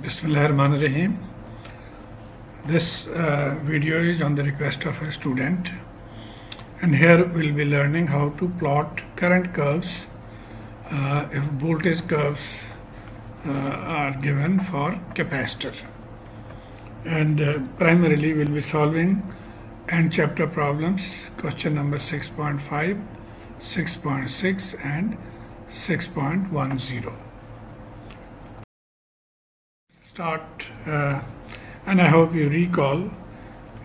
Bismillahirrahmanirrahim. This video is on the request of a student, and here we'll be learning how to plot current curves if voltage curves are given for capacitor. And primarily we'll be solving end chapter problems, question number 6.5, 6.6 and 6.10. Start, and I hope you recall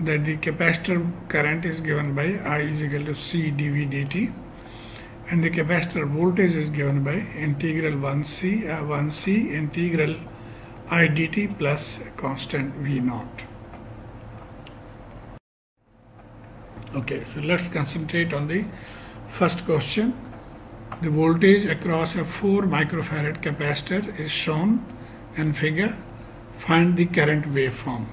that the capacitor current is given by I is equal to C dV dt, and the capacitor voltage is given by integral 1C integral I dt plus constant V naught. Okay, so let's concentrate on the first question. The voltage across a 4 microfarad capacitor is shown in figure. Find the current waveform.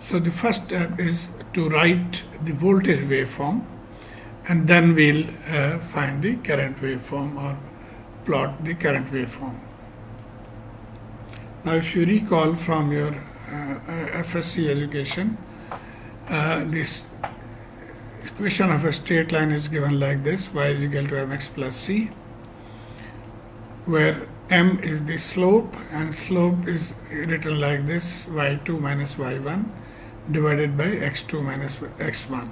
So the first step is to write the voltage waveform, and then we'll find the current waveform or plot the current waveform. Now, if you recall from your FSC education, this equation of a straight line is given like this: y is equal to mx plus c, where m is the slope, and slope is written like this: y2 minus y1 divided by x2 minus x1.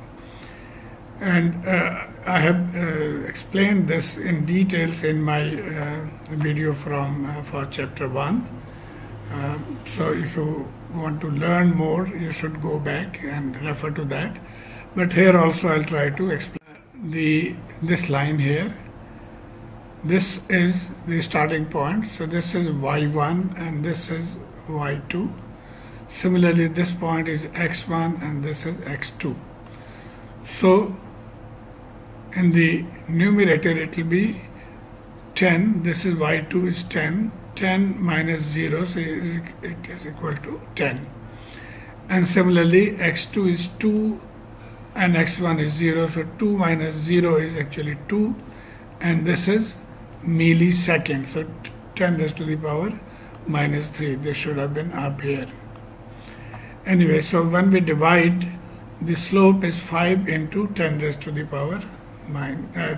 And I have explained this in details in my video for chapter 1. So if you want to learn more, you should go back and refer to that. But here also I'll try to explain this line here. This is the starting point, so this is y1 and this is y2. Similarly, this point is x1 and this is x2. So in the numerator it will be 10. This is y2 is 10, 10 minus 0, so it is equal to 10. And similarly, x2 is 2 and x1 is 0, so 2 minus 0 is actually 2, and this is millisecond, so 10 raised to the power minus 3. They should have been up here. Anyway, so when we divide, the slope is 5 into 10 raised to the power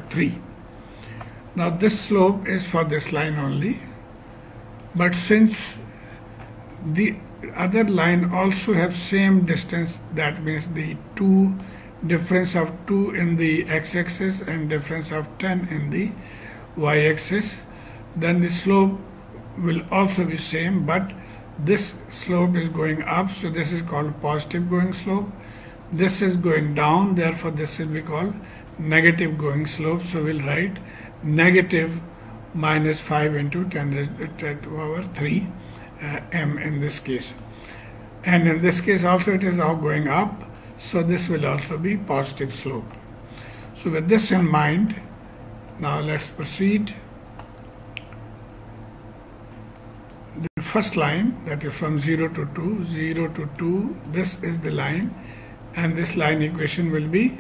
3. Now this slope is for this line only, but since the other line also have same distance, that means the difference of 2 in the x-axis and difference of 10 in the y-axis, then the slope will also be same, but this slope is going up, so this is called positive going slope. This is going down, therefore this will be called negative going slope. So we'll write negative minus 5 into 10 raised to the power 3 m in this case. And in this case also it is now going up, so this will also be positive slope. So with this in mind, now let's proceed. The first line, that is from 0 to 2, this is the line, and this line equation will be,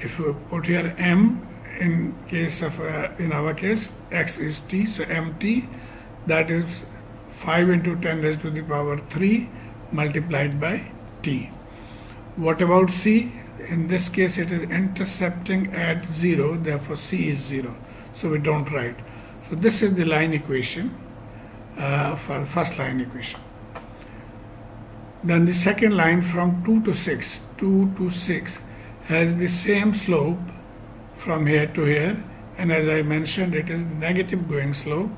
if you put here m in case of in our case x is t, so mt, that is 5 into 10 raised to the power 3 multiplied by t. What about c? In this case it is intercepting at 0, therefore c is 0, so we don't write. So this is the line equation, for first line equation. Then the second line from 2 to 6 has the same slope from here to here, and as I mentioned it is negative going slope,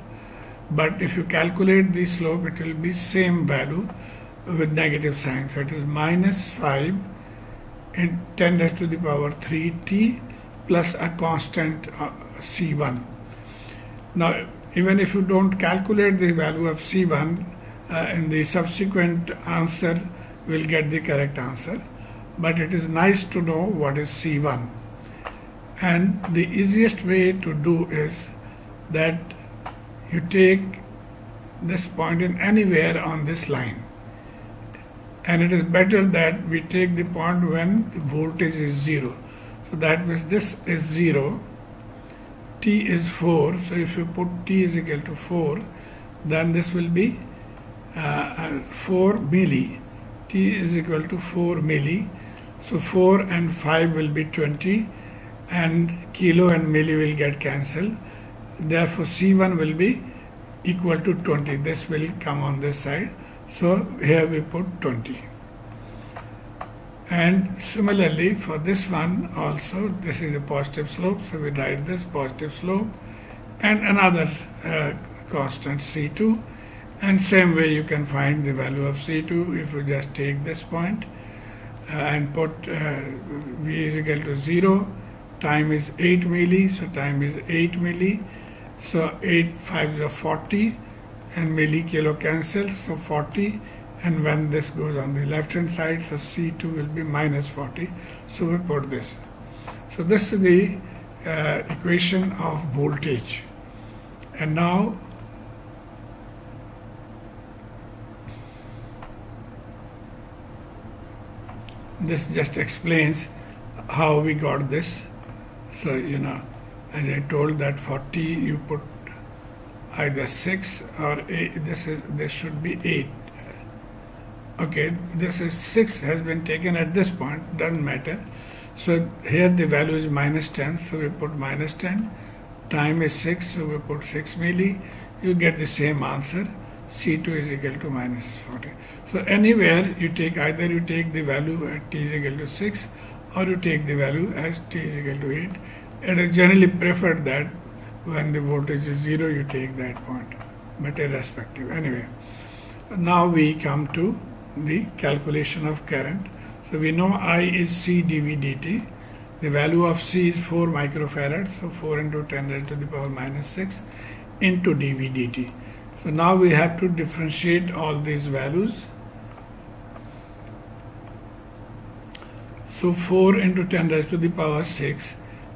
but if you calculate the slope it will be same value with negative sign, so it is minus 5 in 10 raised to the power 3t plus a constant c1. Now even if you don't calculate the value of c1, in the subsequent answer we'll get the correct answer, but it is nice to know what is c1. And the easiest way to do is that you take this point in anywhere on this line. And it is better that we take the point when the voltage is 0. So that means this is 0, t is 4, so if you put t is equal to 4, then this will be 4 milli. T is equal to 4 milli. So 4 and 5 will be 20, and kilo and milli will get cancelled. Therefore, C1 will be equal to 20. This will come on this side. So here we put 20. And similarly for this one also, this is a positive slope. So we write this positive slope and another constant C2. And same way you can find the value of C2 if you just take this point and put V is equal to 0. Time is 8 milli, so time is 8 milli. So 8 5s are 40 and milli kilo cancels, so 40, and when this goes on the left hand side, so C2 will be minus 40, so we put this. So this is the equation of voltage. And now this just explains how we got this. So you know, as I told that for T you put either 6 or 8, this should be 8. Okay, this is 6 has been taken at this point, doesn't matter. So here the value is minus 10, so we put minus 10. Time is 6, so we put 6 milli. You get the same answer. C2 is equal to minus 40. So anywhere you take, either you take the value at T is equal to 6 or you take the value as T is equal to 8. It is generally preferred that when the voltage is 0 you take that point, but irrespective. Anyway, now we come to the calculation of current. So we know I is C dV dt. The value of C is 4 microfarad, so 4 into 10 raised to the power minus 6 into dV dt. So now we have to differentiate all these values. So 4 into 10 raised to the power 6,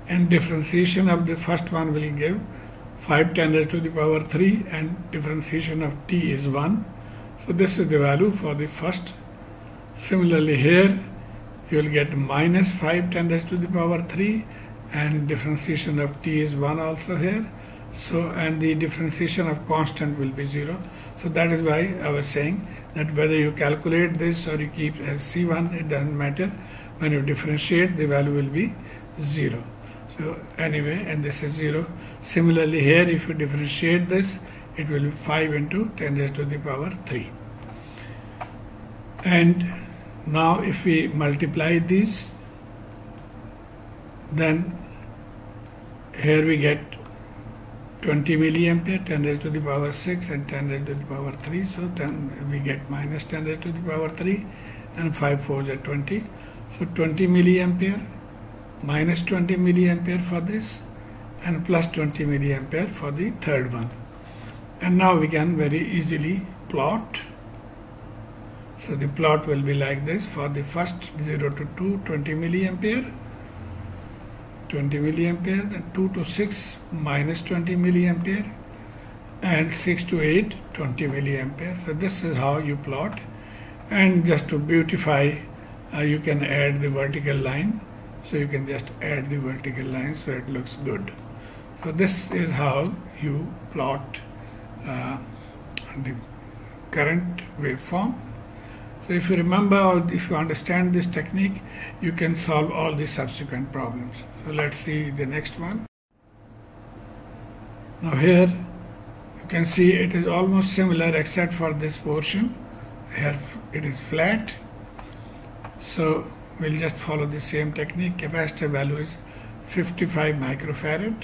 and differentiation of the first one will give 5 10 raised to the power 3, and differentiation of t is 1. So this is the value for the first. Similarly here you will get minus 5 10 raised to the power 3, and differentiation of t is 1 also here. So, and the differentiation of constant will be 0. So that is why I was saying that whether you calculate this or you keep as C1, it doesn't matter. When you differentiate, the value will be 0. So anyway, and this is 0. Similarly here, if you differentiate this, it will be 5 into 10 raised to the power 3. And now if we multiply these, then here we get 20 milliampere, 10 raised to the power 6 and 10 raised to the power 3. So 10, we get minus 10 raised to the power 3, and 5 4s are 20. So 20 milliampere, minus 20 milliampere for this, and plus 20 milliampere for the third one. And now we can very easily plot. So the plot will be like this. For the first 0 to 2, 20 milliampere. 20 milliampere, then 2 to 6 minus 20 milliampere, and 6 to 8 20 milliampere. So this is how you plot, and just to beautify you can add the vertical line. So you can just add the vertical line, so it looks good. So this is how you plot the current waveform. So if you remember, or if you understand this technique, you can solve all the subsequent problems. So let's see the next one. Now here you can see it is almost similar except for this portion. Here it is flat. So we'll just follow the same technique. Capacitor value is 55 microfarad.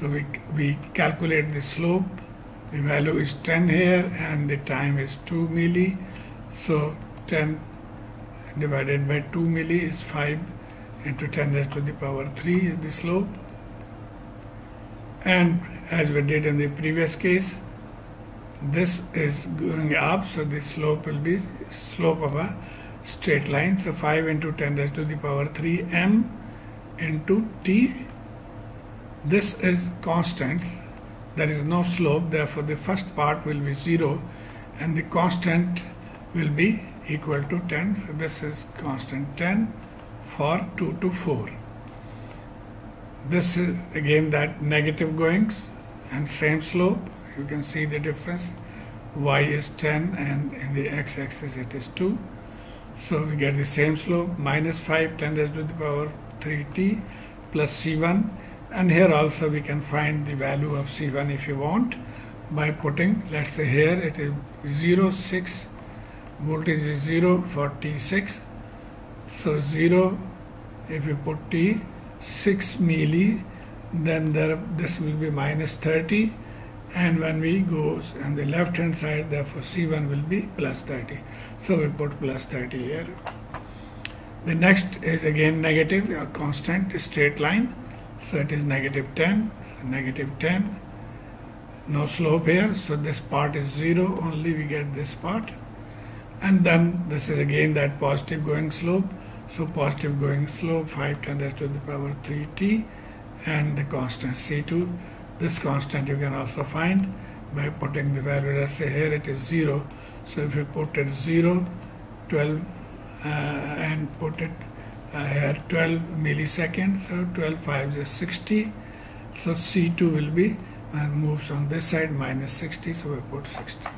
So we calculate the slope. The value is 10 here, and the time is 2 milli. So 10 divided by 2 milli is 5 into 10 raised to the power 3 is the slope. And as we did in the previous case, this is going up, so the slope will be slope of a straight line. So 5 into 10 raised to the power 3 m into t. This is constant. There is no slope, therefore the first part will be 0 and the constant will be equal to 10. So this is constant 10 for 2 to 4. This is again that negative goings, and same slope. You can see the difference. Y is 10 and in the x-axis it is 2. So we get the same slope, minus 5 10 raised to the power 3t plus c1, and here also we can find the value of c1 if you want by putting, let's say here it is 0.6, voltage is 0 for t6, so 0 if you put t 6 milli, then this will be minus 30, and when we go on the left hand side, therefore C1 will be plus 30. So we put plus 30 here. The next is again negative, a constant straight line, so it is negative 10, no slope here, so this part is 0, only we get this part, and then this is again that positive going slope, so positive going slope 5 10 raised to the power 3t and the constant C2. This constant you can also find by putting the value, let's say here it is 0, so if you put it 0, 12 and put it here 12 milliseconds, so 12 5 is 60, so C2 will be moves on this side minus 60, so we put 60.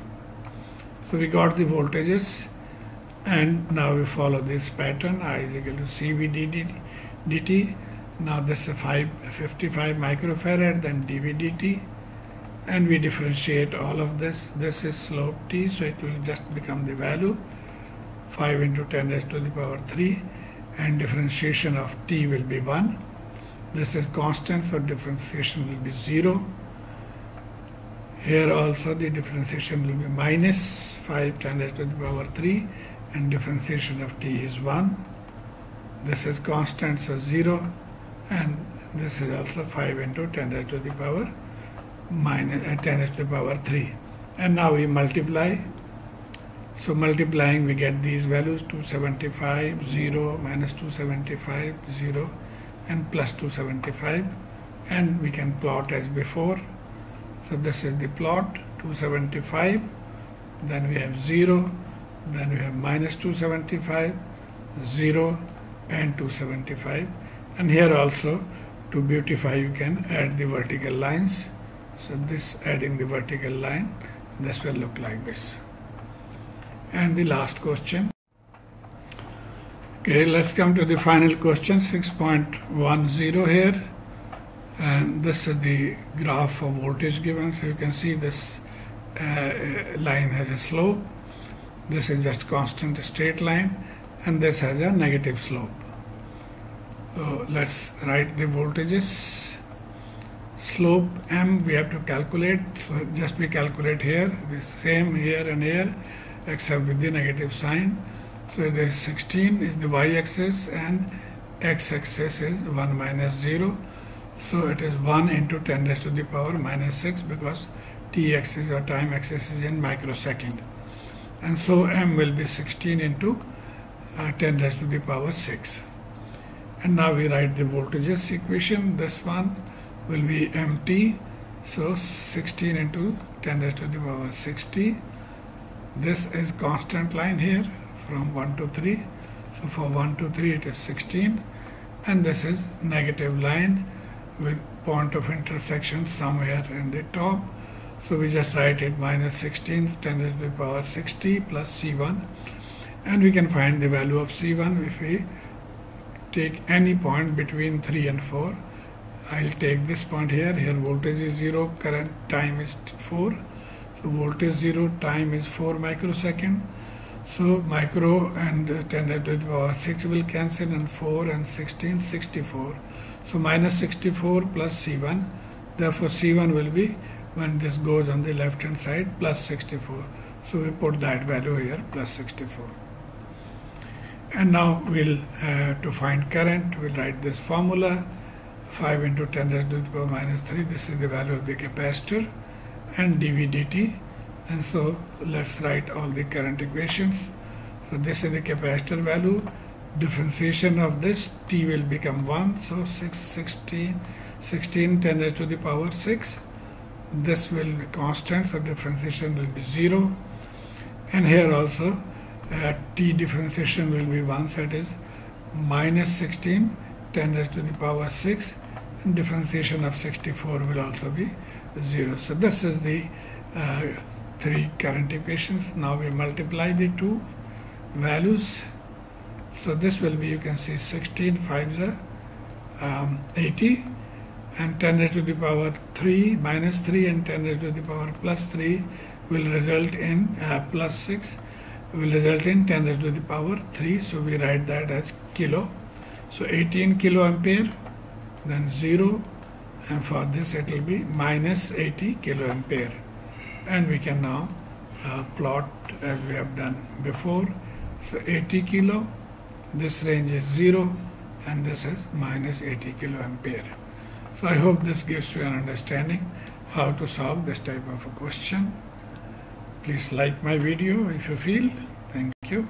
So we got the voltages, and now we follow this pattern, I is equal to CV dt. Now this is 55 microfarad, then dV dt, and we differentiate all of this. This is slope t, so it will just become the value 5 into 10 raised to the power 3, and differentiation of t will be 1. This is constant, so differentiation will be 0. Here also the differentiation will be minus 5 10 raised to the power 3, and differentiation of t is 1. This is constant, so 0. And this is also 5 into 10 raised to the power 10 raised to the power 3. And now we multiply. So multiplying we get these values 275, 0, minus 275, 0, and plus 275. And we can plot as before. So this is the plot 275, then we have 0, then we have minus 275, 0, and 275. And here also, to beautify, you can add the vertical lines. So this, adding the vertical line, this will look like this. And the last question. Okay, let's come to the final question, 6.10 here. And this is the graph of voltage given. So you can see this line has a slope. This is just constant straight line. And this has a negative slope. So let's write the voltages. Slope m we have to calculate, so just we calculate here, the same here and here, except with the negative sign. So this 16 is the y-axis and x-axis is 1 minus 0. So it is 1 into 10 raised to the power minus 6, because t-axis or time axis is in microsecond. And so m will be 16 into 10 raised to the power 6. And now we write the voltages equation. This one will be MT, so 16 into 10 raised to the power 60. This is constant line here from 1 to 3. So for 1 to 3 it is 16. And this is negative line with point of intersection somewhere in the top. So we just write it minus 16 10 raised to the power 60 plus C1. And we can find the value of C1 if we take any point between 3 and 4. I'll take this point here. Here voltage is 0, current time is 4. So voltage 0, time is 4 microsecond. So micro and 10 raised to the power 6 will cancel, and 4 and 16, 64. So minus 64 plus C1. Therefore C1 will be, when this goes on the left hand side, plus 64. So we put that value here, plus 64. And now we'll to find current, we'll write this formula 5 into 10 raised to the power minus 3. This is the value of the capacitor, and dV dt. And so let's write all the current equations. So this is the capacitor value. Differentiation of this t will become 1. So 16 10 raised to the power 6. This will be constant, so differentiation will be 0. And here also t differentiation will be 1, that is minus 16 10 raised to the power 6, and differentiation of 64 will also be 0. So this is the three current equations. Now we multiply the two values. So this will be, you can see, 16 5s are 80, and 10 raised to the power 3 minus 3 and 10 raised to the power plus 3 will result in plus 6 will result in 10 raised to the power 3. So we write that as kilo. So 18 kiloampere, then 0, and for this it will be minus 80 kiloampere. And we can now plot as we have done before. So 80 kilo, this range is 0, and this is minus 80 kiloampere. So I hope this gives you an understanding how to solve this type of a question. Please like my video if you feel. Thank you.